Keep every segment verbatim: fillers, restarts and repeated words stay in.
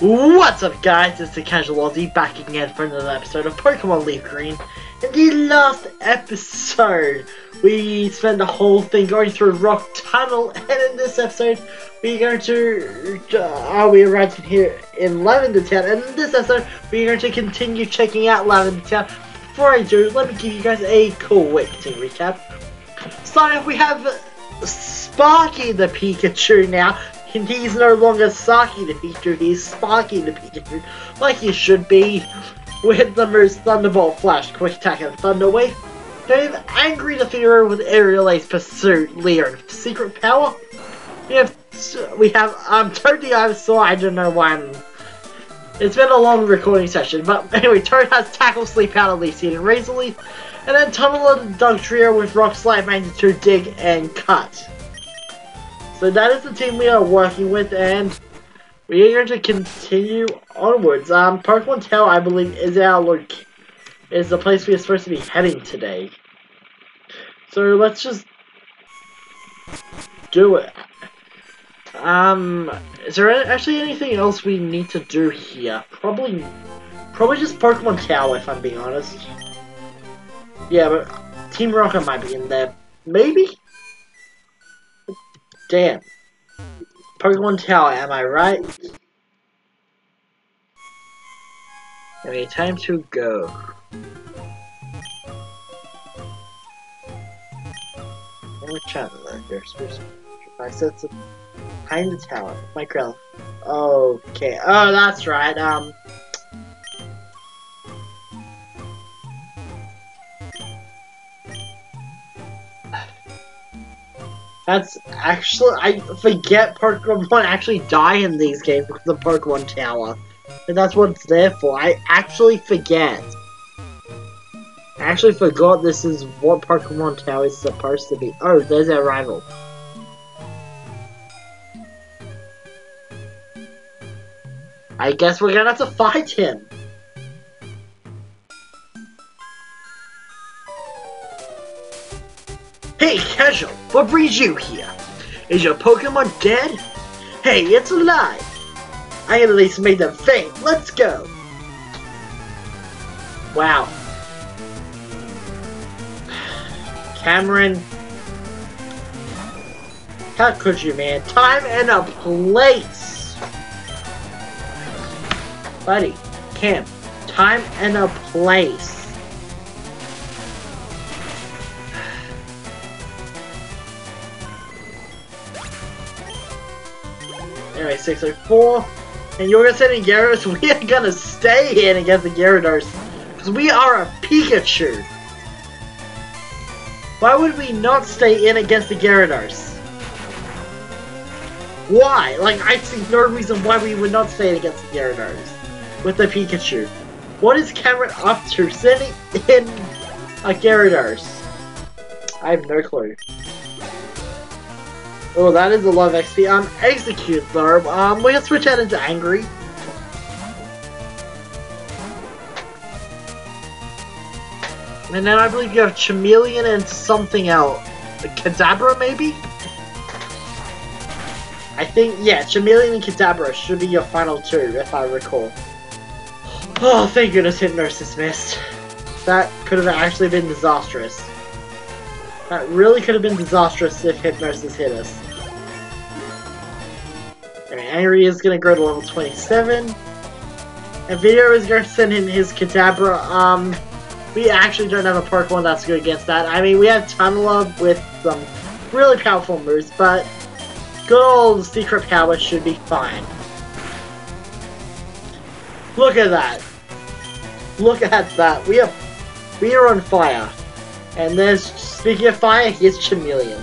What's up, guys? It's the Casual Aussie back again for another episode of Pokemon Leaf Green. In the last episode, we spent the whole thing going through a rock tunnel, and in this episode, we're going to... Uh, we arrived here in Lavender Town, and in this episode, we're going to continue checking out Lavender Town. Before I do, let me give you guys a quick thing recap. Starting off, we have Sparky the Pikachu now. He's no longer Saki the Pikachu, he's Sparky the Pikachu, like he should be, with the moves Thunderbolt, Flash, Quick Attack, and Thunder Wave. Then we have Angry the Fero with Aerial Ace, Pursuit, Leo, Secret Power. We have, we have, um, Toad the Ivysaur, I don't know why I'm, it's been a long recording session, but anyway, Toad has Tackle, Sleep Powder, Leaf Seed, and Razor Leaf. And then Tunnel and Dug Trio with Rock Slide, Magnitude, Dig, and Cut. So that is the team we are working with, and we are going to continue onwards. Um, Pokemon Tower, I believe, is our look, is the place we are supposed to be heading today. So let's just do it. Um, is there actually anything else we need to do here? Probably, probably just Pokemon Tower, if I'm being honest. Yeah, but Team Rocket might be in there, maybe. Damn. Pokemon Tower, am I right? Okay, time to go. I'm a channel there. I said it's behind the tower. My grill. Okay. Oh, that's right. Um. That's actually, I forget Pokemon actually die in these games because of Pokemon Tower. And that's what it's there for. I actually forget. I actually forgot this is what Pokemon Tower is supposed to be. Oh, there's our rival. I guess we're gonna have to fight him. Hey, Casual, what brings you here? Is your Pokemon dead? Hey, it's alive! I at least made them faint, let's go! Wow. Cameron... How could you, man? Time and a place! Buddy, Cam, time and a place. Anyway, six oh four, and you're gonna send in Gyarados. We are gonna stay in against the Gyarados, because we are a Pikachu. Why would we not stay in against the Gyarados? Why? Like, I see no reason why we would not stay in against the Gyarados with the Pikachu. What is Cameron up to sending in a Gyarados? I have no clue. Oh, that is a lot of X P. Um, execute though. Um, we're gonna switch out into angry. And then I believe you have Chameleon and something else. Kadabra, maybe? I think, yeah, Chameleon and Kadabra should be your final two, if I recall. Oh, thank goodness Hypnosis missed. That could have actually been disastrous. That really could have been disastrous if Hypnosis hit us. Alright, Angry is going to go to level twenty-seven. And Video is going to send in his Kadabra. Um, we actually don't have a Pokemon that's good against that. I mean, we have Tunnelup with some really powerful moves, but good old Secret Power should be fine. Look at that. Look at that. We are, we are on fire. And there's, speaking of fire, here's Chameleon.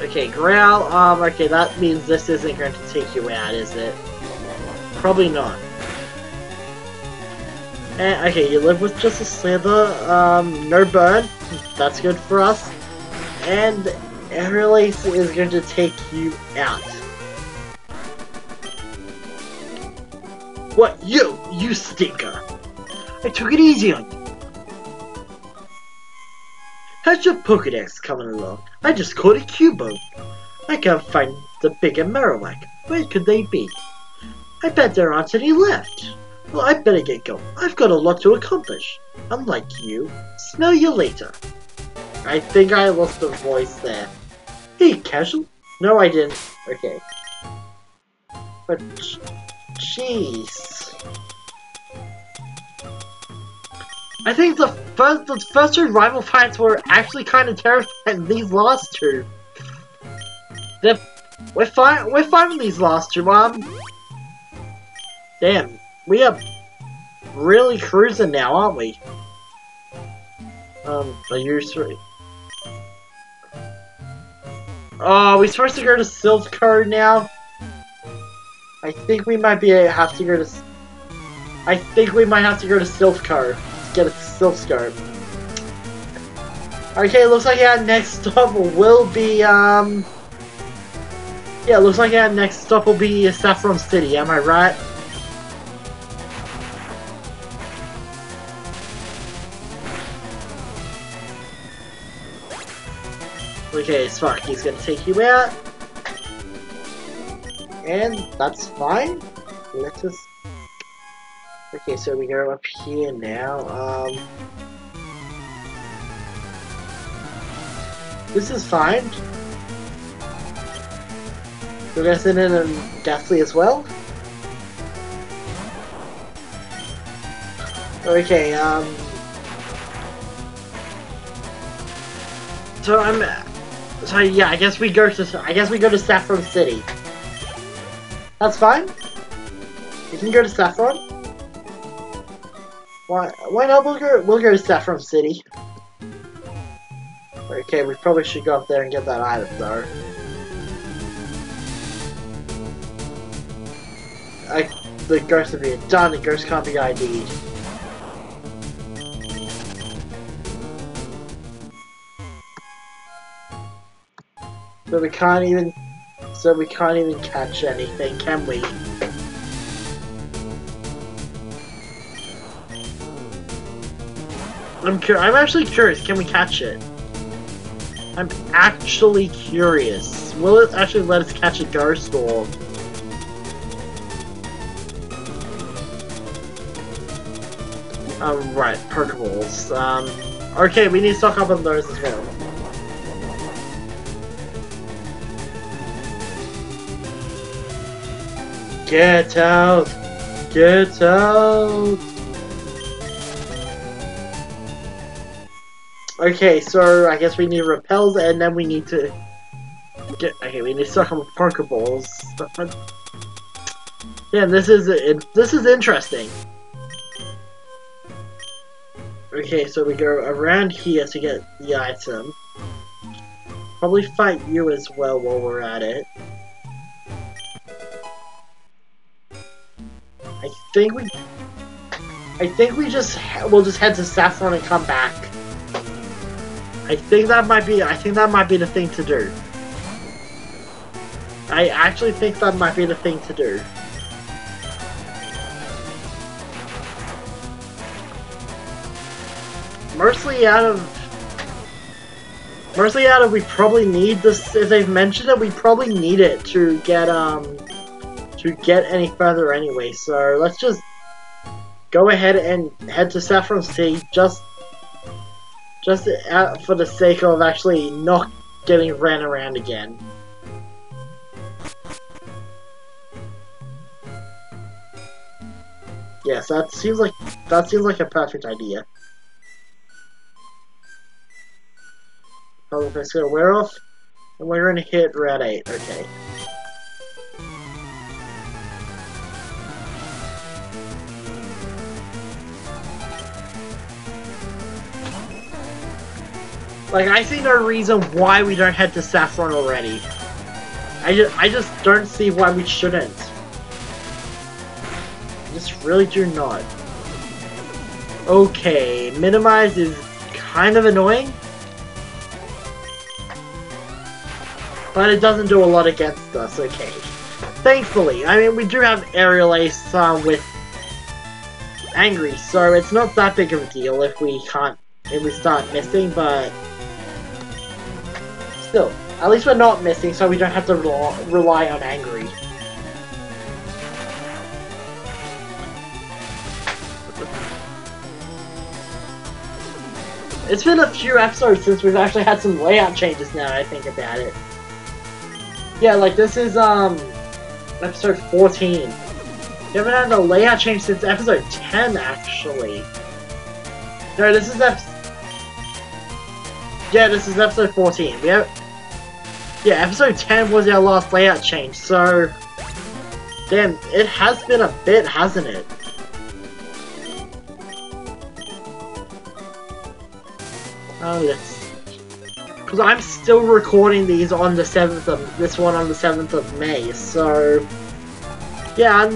Okay, Growl, um, okay, that means this isn't going to take you out, is it? Probably not. And, okay, you live with just a slither, um, no burn, that's good for us. And Aerial Ace is going to take you out. What? You! You stinker! I took it easy on you! How's your Pokedex coming along? I just caught a Cubone. I can't find the bigger Marowak. Where could they be? I bet there aren't any left. Well, I better get going. I've got a lot to accomplish. Unlike you. Smell you later. I think I lost the voice there. Hey, Casual. No, I didn't. Okay. But, jeez. I think the first, the first two rival fights were actually kind of terrifying. These last two. They're, we're fine. We're fine with these last two, Mom. Damn, we are really cruising now, aren't we? Um, are you three? Oh, are we supposed to go to Silph Scope now? I think we might be have to go to. I think we might have to go to Silph Scope. Get a Silph Scope. Okay, looks like our next stop will be, um... yeah, looks like our next stop will be Saffron City, am I right? Okay, Spark, he's gonna take you out. And that's fine. Let us... okay, so we go up here now. Um, this is fine. We're gonna send in a Ghastly as well. Okay. Um, so I'm. So yeah, I guess we go to. I guess we go to Saffron City. That's fine. We can go to Saffron. Why, why not? We'll go, we'll go to Saffron City. Okay, we probably should go up there and get that item, though. I, the ghosts are being done, the ghosts can't be I D'd. So we can't even... So we can't even catch anything, can we? I'm cur I'm actually curious. Can we catch it? I'm actually curious. Will it actually let us catch a ghost or? Um, right, Pokeballs. Um, okay, we need to stock up on those as well. Get out! Get out! Okay, so I guess we need repels, and then we need to get. Okay, we need to stock up with Pokeballs. Yeah, this is it, this is interesting. Okay, so we go around here to get the item. Probably fight you as well while we're at it. I think we. I think we just we'll just head to Saffron and come back. I think that might be, I think that might be the thing to do. I actually think that might be the thing to do. Mostly out of, mostly out of, we probably need this, if they've mentioned it, we probably need it to get, um, to get any further anyway, so let's just go ahead and head to Saffron City, just Just out for the sake of actually not getting ran around again. Yes, that seems like that seems like a perfect idea. Probably gonna wear off, and we're gonna hit Route eight. Okay. Like, I see no reason why we don't head to Saffron already. I just, I just don't see why we shouldn't. I just really do not. Okay, minimize is kind of annoying. But it doesn't do a lot against us, okay. Thankfully, I mean, we do have Aerial Ace uh, with Angry, so it's not that big of a deal if we can't, if we start missing, but... Still, at least we're not missing, so we don't have to rel rely on angry. It's been a few episodes since we've actually had some layout changes now that I think about it. Yeah, like this is um episode fourteen. We haven't had a layout change since episode ten actually. No, this is episode Yeah, this is episode fourteen. We have Yeah, episode ten was our last layout change, so damn, it has been a bit, hasn't it? Oh yes, because I'm still recording these on the seventh of this one on the seventh of May. So yeah, I'm,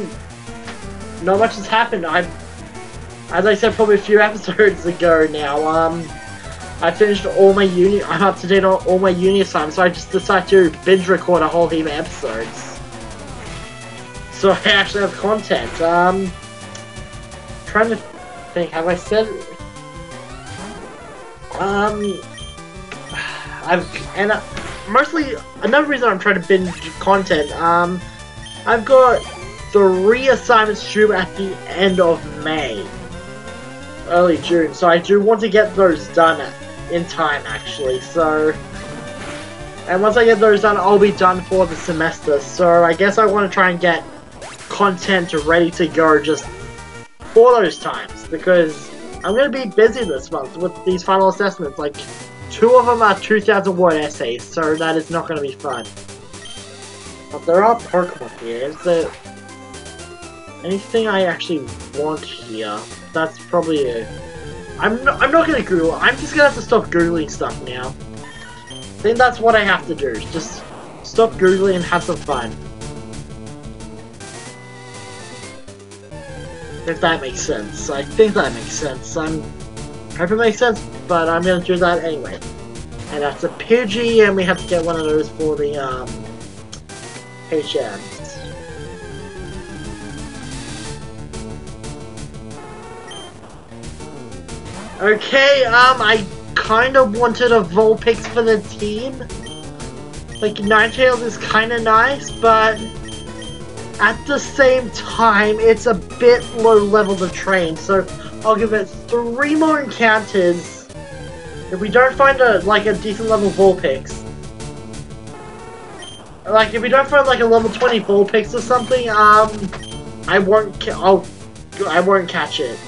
not much has happened. I, as I said, probably a few episodes ago now. Um, I finished all my uni. I'm up to date on all my uni assignments. So I just decided to binge record a whole heap of episodes. So I actually have content. Um, trying to think. Have I said? Um, I've, and uh, mostly, another reason I'm trying to binge content, um, I've got three assignments due at the end of May, early June, so I do want to get those done in time, actually, so, and once I get those done, I'll be done for the semester, so I guess I want to try and get content ready to go just for those times, because I'm going to be busy this month with these final assessments. Like, two of them are two thousand word essays, so that is not going to be fun. But there are Pokemon here. Is there anything I actually want here? That's probably it. I'm not, I'm not going to Google. I'm just going to have to stop Googling stuff now. I think that's what I have to do. Just stop Googling and have some fun. If that makes sense. I think that makes sense. I'm, I hope it makes sense, but I'm going to do that anyway. And that's a Pidgey, and we have to get one of those for the, um, H Ms. Okay, um, I kind of wanted a Vulpix for the team. Like, Ninetales is kind of nice, but at the same time, it's a bit low level to train, so I'll give it three more encounters. If we don't find a like a decent level Vulpix, like if we don't find like a level twenty Vulpix or something, um, I won't. Ca I'll, I won't catch it.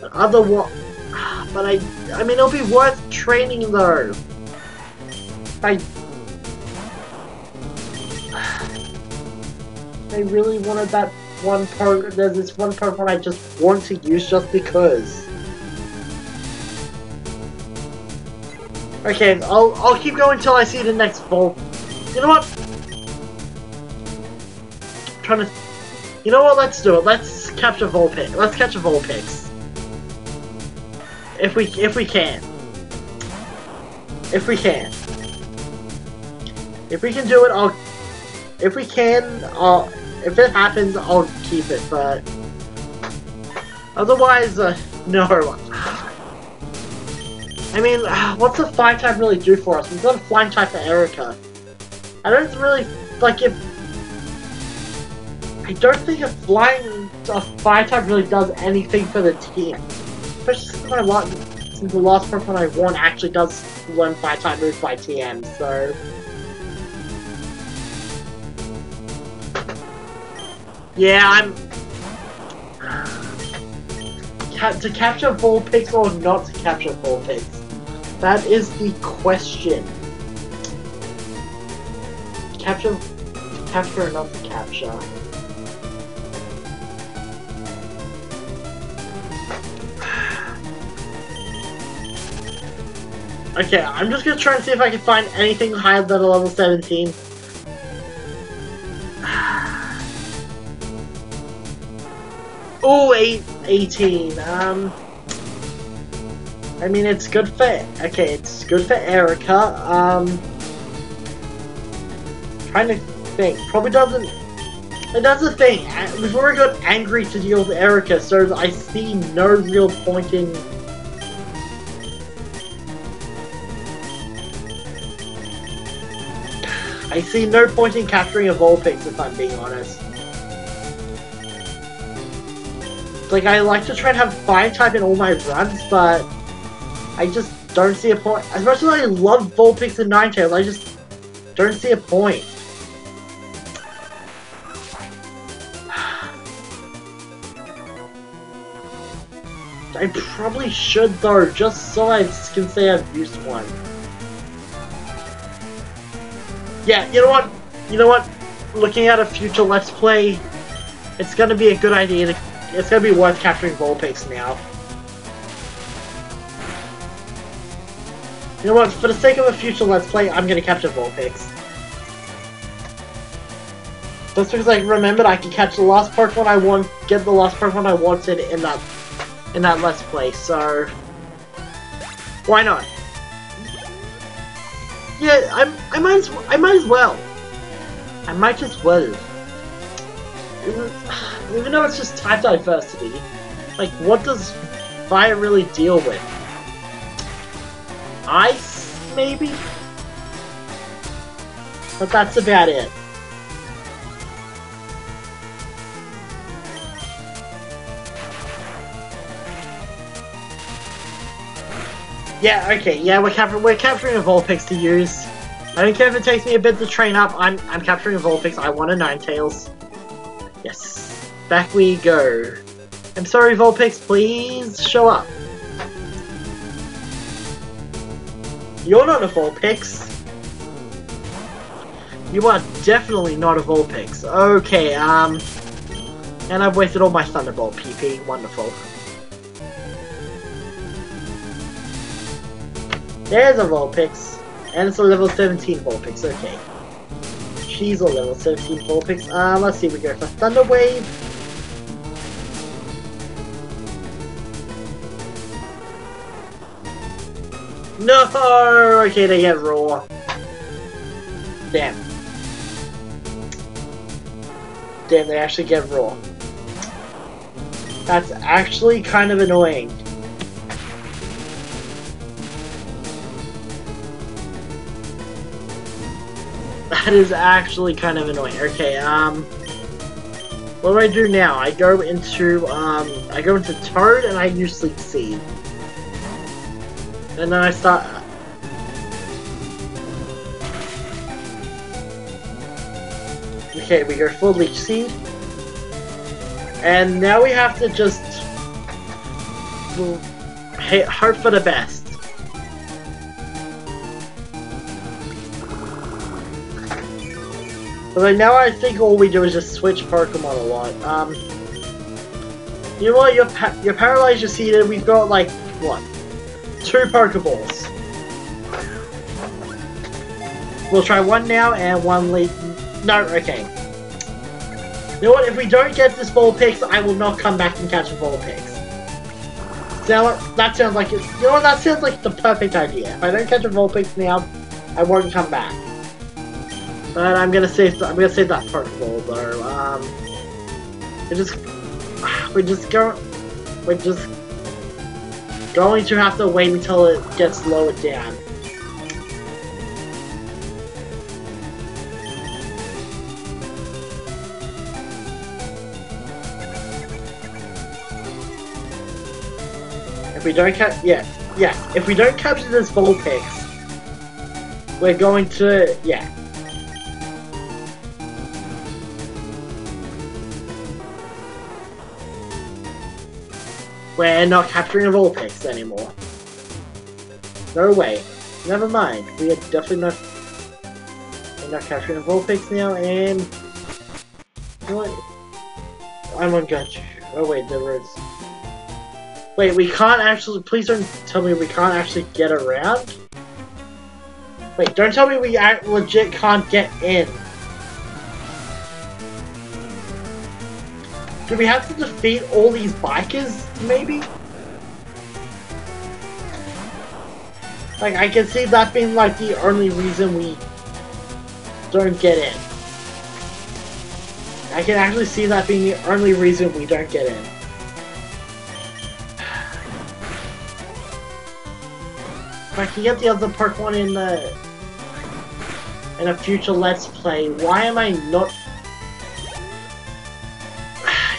But other one, but I, I mean, it'll be worth training though. I. I really wanted that one Pokemon. There's this one Pokemon I just want to use just because. Okay, I'll I'll keep going until I see the next Vulp. You know what? I'm trying to. You know what? Let's do it. Let's capture Vulpix. Let's catch a Vulpix. If we if we can. If we can. If we can do it, I'll. If we can, I'll, if it happens, I'll keep it, but otherwise, uh, no. I mean, what's a fire type really do for us? We've got a flying type for Erika. I don't really, like, if, I don't think a flying, a fire type really does anything for the team. Especially kind of lot, since the last Pokemon I won actually does learn fire type moves by T M, so yeah, I'm Ca to capture Vulpix or not to capture Vulpix. That is the question. Capture, capture or not to capture. Okay, I'm just gonna try and see if I can find anything higher than a level seventeen. Ooh, eight, eighteen, um, I mean, it's good for, okay, it's good for Erika, um, trying to think, probably doesn't, and that's the thing, we've already got angry to deal with Erika, so I see no real point in, I see no point in capturing a Vulpix, if I'm being honest. Like, I like to try and have Fire-type in all my runs, but I just don't see a point. As much as I love Vulpix and Ninetales, I just don't see a point. I probably should, though, just so I can say I've used one. Yeah, you know what? You know what? Looking at a future Let's Play, it's gonna be a good idea to... It's gonna be worth capturing Vulpix now. You know what? For the sake of a future Let's Play, I'm gonna capture Vulpix. That's because I remembered I could catch the last Pokemon I want, get the last Pokemon I wanted in that in that Let's Play. So why not? Yeah, I'm. I might. As, I might as well. I might just well. Even though it's just type diversity, like, what does fire really deal with? Ice, maybe? But that's about it. Yeah, okay, yeah, we're, cap we're capturing a Vulpix to use. I don't care if it takes me a bit to train up, I'm, I'm capturing a Vulpix, I want a Ninetales. Yes. Back we go. I'm sorry, Vulpix, please show up. You're not a Vulpix. You are definitely not a Vulpix. Okay, um... and I've wasted all my Thunderbolt P P. Wonderful. There's a Vulpix. And it's a level seventeen Vulpix, okay. She's a level seventeen Vulpix. Uh, let's see, we go for Thunder Wave. No! Okay, they get raw. Damn. Damn, they actually get raw. That's actually kind of annoying. That is actually kind of annoying. Okay, um... what do I do now? I go into, um... I go into Toad and I use Sleep Seed. And then I start... Okay, we go full Leech Seed. And now we have to just... hope for the best. But right now I think all we do is just switch Pokemon a lot. Um, you know what, you're, pa you're paralyzed, you're seated, we've got like, what, two Pokeballs. We'll try one now and one lead. No, okay. You know what, if we don't get this Vulpix, I will not come back and catch a Vulpix. So that sounds like it. You know what, that sounds like the perfect idea. If I don't catch a Vulpix now, I won't come back. But I'm gonna save. I'm gonna save that Pokeball though. Um, we just, we just go, we just going to have to wait until it gets lowered down. If we don't catch, yeah, yeah. If we don't capture this Vulpix, we're going to, yeah. We're not capturing a Vulpix anymore. No way. Never mind. We are definitely not... We're not capturing a Vulpix now, and... You know what? I'm on Gunchu. Oh wait, there is... Wait, we can't actually... Please don't tell me we can't actually get around? Wait, don't tell me we act legit can't get in. Do we have to defeat all these bikers, maybe? Like, I can see that being, like, the only reason we don't get in. I can actually see that being the only reason we don't get in. If I can get the other Pokemon in the... in a future Let's Play. Why am I not...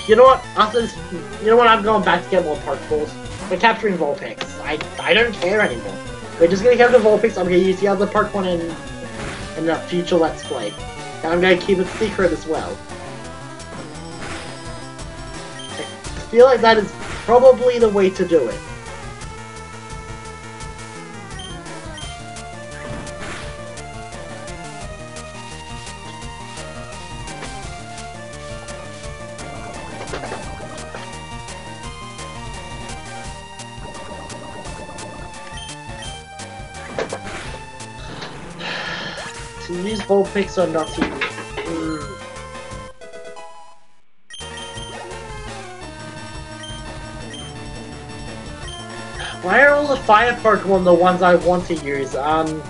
You know what? After this, you know what? I'm going back to get more Pokeballs. We're capturing Vulpix. I I don't care anymore. We're just gonna capture Vulpix. I'm gonna use the other Pokemon in in a future Let's Play, and I'm gonna keep it secret as well. I feel like that is probably the way to do it. Use Vulpix or not to use. Mm. Why are all the fire Pokemon the ones I want to use? Um,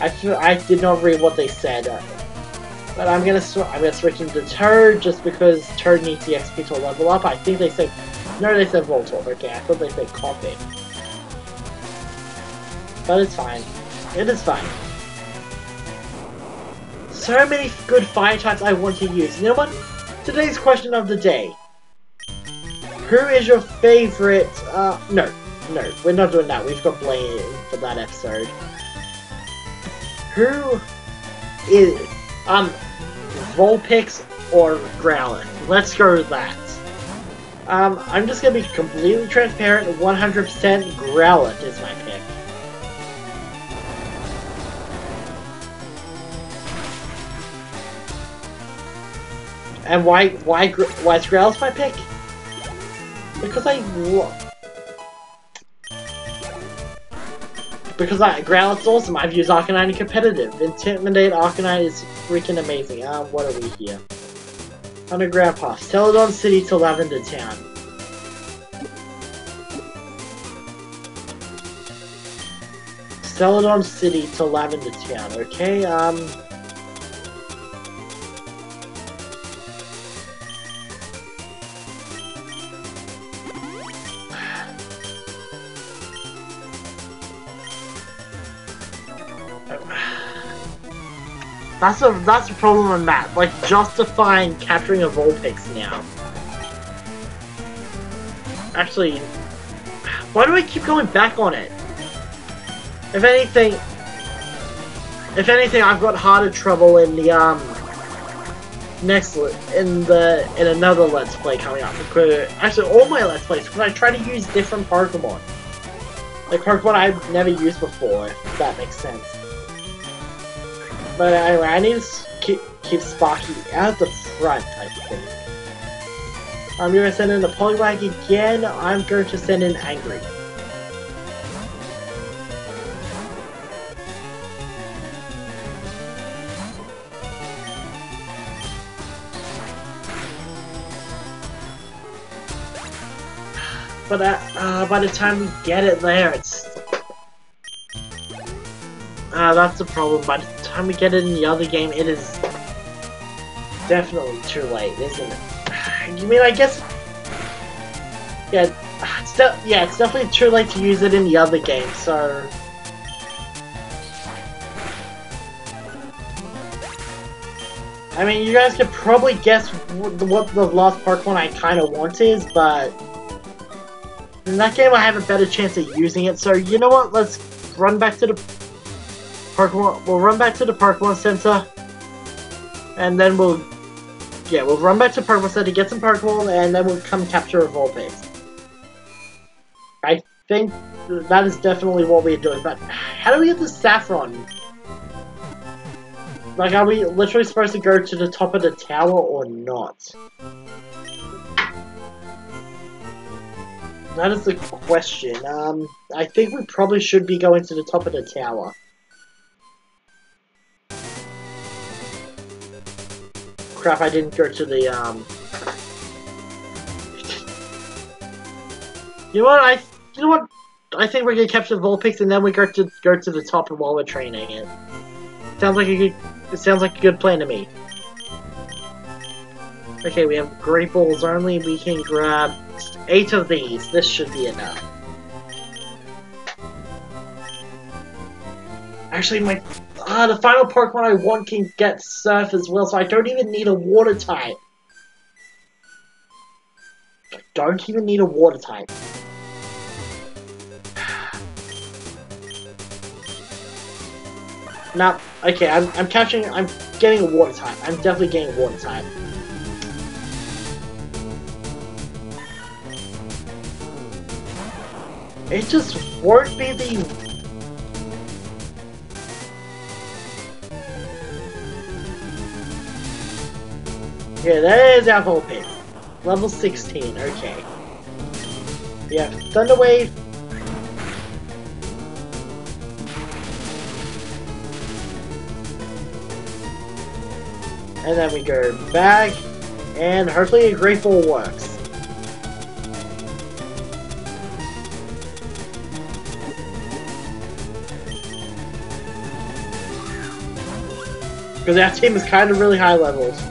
I I did not read what they said, uh, but I'm gonna sw I'm gonna switch into Turd just because Turd needs the X P to level up. I think they said no, they said Voltorb. Okay, I thought they said Coffin, but it's fine. It is fine. So many good fire types I want to use. You know what? Today's question of the day. Who is your favorite... Uh, no. No, we're not doing that. We've got Blaine for that episode. Who is... Um, Vulpix or Growlithe? Let's go with that. Um, I'm just going to be completely transparent. one hundred percent Growlithe is my pick. And why, why, why is Growlithe my pick? Because I love... Because I, Growlithe's awesome. I've used Arcanine in competitive. Intimidate Arcanine is freaking amazing. Ah, uh, what are we here? Underground Path. Celadon City to Lavender Town. Celadon City to Lavender Town. Okay, um... That's a that's a problem on that. Like justifying capturing a Vulpix now. Actually, why do I keep going back on it? If anything, if anything, I've got harder trouble in the um next in the in another Let's Play coming up. Because actually, all my Let's Plays because I try to use different Pokemon, like Pokemon I've never used before. If that makes sense. But anyway, I need to keep, keep Sparky out of the front, I think. I'm going to send in the Poliwag again. I'm going to send in Angry. But uh, uh, by the time we get it there, it's... Uh, that's the problem, but... Time we get it in the other game, it is definitely too late, isn't it? You mean I guess? Yeah, it's de yeah, it's definitely too late to use it in the other game. So, I mean, you guys could probably guess what the, what the last Pokemon I kind of want is, but in that game I have a better chance of using it. So you know what? Let's run back to the. Pokemon, we'll run back to the Pokemon Center, and then we'll, yeah, we'll run back to the Pokemon Center, get some Pokemon, and then we'll come capture a Vulpix. I think that is definitely what we're doing, but how do we get the Saffron? Like, are we literally supposed to go to the top of the tower or not? That is the question. Um, I think we probably should be going to the top of the tower. Crap, I didn't go to the, um... you know what, I... You know what? I think we're gonna capture Vulpix and then we go to go to the top while we're training it. Sounds like a good... It sounds like a good plan to me. Okay, we have Great Balls only. We can grab eight of these. This should be enough. Actually, my... Uh, the final Pokemon I want can get Surf as well, so I don't even need a Water type. I don't even need a Water type. Nah, okay, I'm, I'm catching, I'm getting a Water type. I'm definitely getting a Water type. It just won't be the... Yeah, there's our Vulpix. Level sixteen, okay. Yeah, Thunder Wave. And then we go back, and hopefully a Great Ball works. Because our team is kind of really high levels.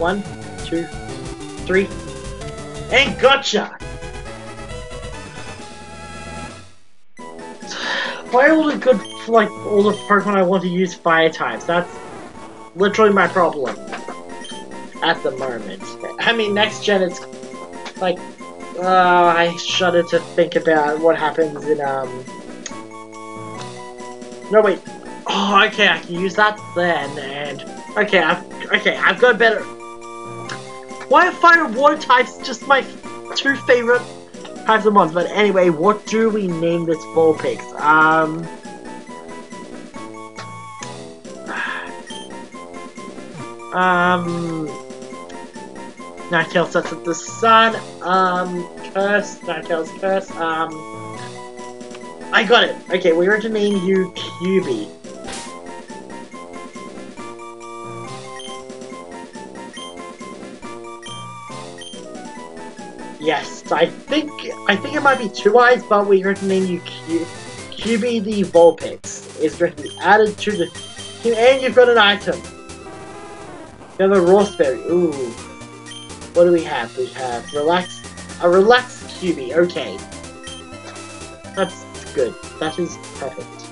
One, two, three, and gotcha! Play all the good, like, all the Pokemon I want to use fire types. That's literally my problem at the moment. I mean, next gen, it's like, uh, I shudder to think about what happens in, um... No, wait. Oh, okay, I can use that then, and... Okay, I've, okay, I've got a better... Why are fire and water types just my two favorite types of mons? But anyway, what do we name this Vulpix? Um, um, Ninetales sets at the sun. Um, curse. Ninetales curse. Um, I got it. Okay, we're going to name you Q B. Yes, I think I think it might be Two Eyes, but we're going to name you Q, QB the Vulpix. It's going to be added to the team, and you've got an item. You have a Roseberry. Ooh, what do we have? We have relax a relaxed Q B. Okay, that's good. That is perfect.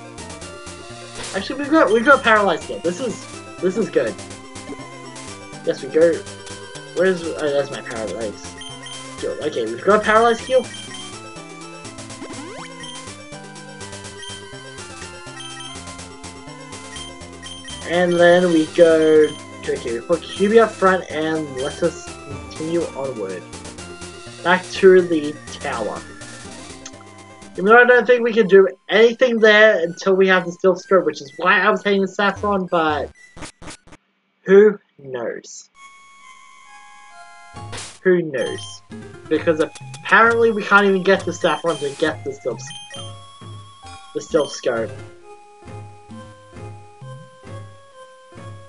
Actually, we've got we've got paralyzed here. This is this is good. Yes, we go. Where's oh, that's my paralyzed. Okay, we've got a paralyzed heal. And then we go... Okay, we put Q B up front and let us continue onward. Back to the tower. Even though I don't think we can do anything there until we have the Silph Scope, which is why I was hitting the Saffron, but... Who knows? Who knows? Because apparently we can't even get the Saffron to get the Silph Scope. The Silph Scope.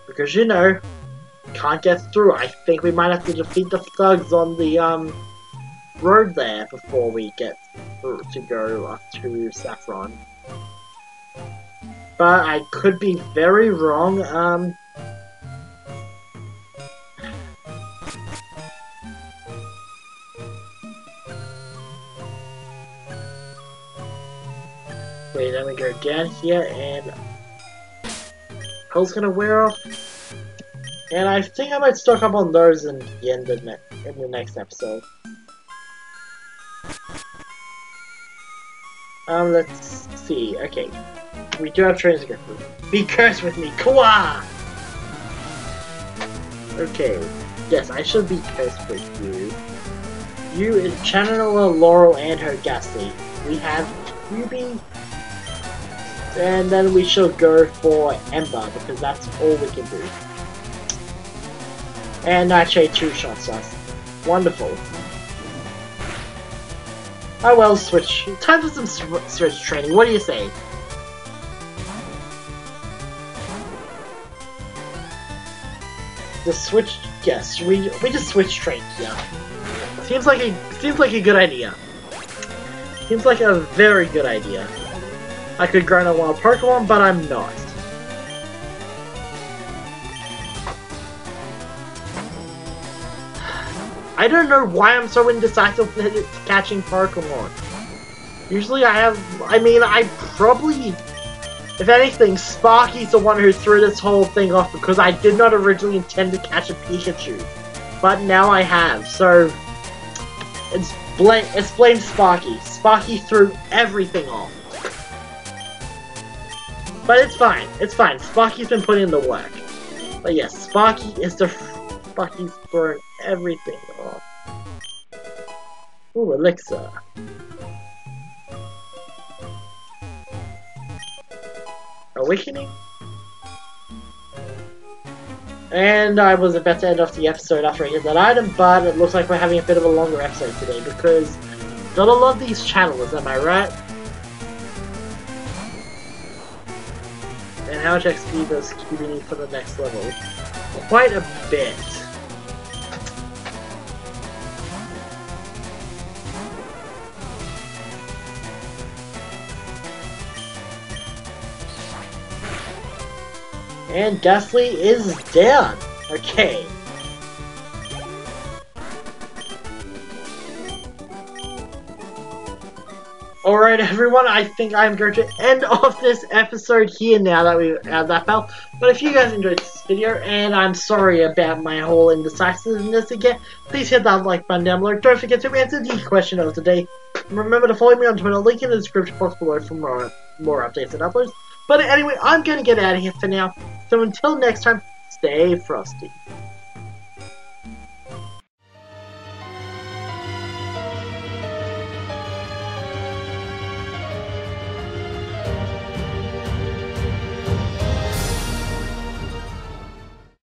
Because, you know, can't get through. I think we might have to defeat the thugs on the um road there before we get through to go up to Saffron. But I could be very wrong. Um... Wait, then we go down here, and Hull's gonna wear off. And I think I might stock up on those in the end of ne in the next episode. Um, let's see. Okay, we do have trains to go through. Be cursed with me, Kawa! Okay, yes, I should be cursed with you. You is Channeler, Laurel, and her Ghastly. We have Ruby. And then we shall go for Ember, because that's all we can do. And Nightshade two-shots us. Wonderful. Oh well, switch. Time for some sw switch training, what do you say? The switch... yes, we, we just switch train here. Seems like a, seems like a good idea. Seems like a very good idea. I could grind a wild Pokemon, but I'm not. I don't know why I'm so indecisive at catching Pokemon. Usually I have... I mean, I probably If anything, Sparky's the one who threw this whole thing off because I did not originally intend to catch a Pikachu. But now I have, so it's blame, it's blame Sparky. Sparky threw everything off. But it's fine, it's fine. Sparky's been putting in the work. But yes, Sparky is the Sparky's thrown everything off. Ooh, elixir. Awakening? And I was about to end off the episode after I hit that item, but it looks like we're having a bit of a longer episode today because gotta love these channels, am I right? And how much X P does Q B need for the next level? Quite a bit. And Ghastly is down! Okay. Alright everyone, I think I'm going to end off this episode here now that we've had that battle. But if you guys enjoyed this video, and I'm sorry about my whole indecisiveness again, please hit that like button down below. Don't forget to answer the question of the day. Remember to follow me on Twitter, link in the description box below for more, more updates and uploads. But anyway, I'm going to get out of here for now. So until next time, stay frosty.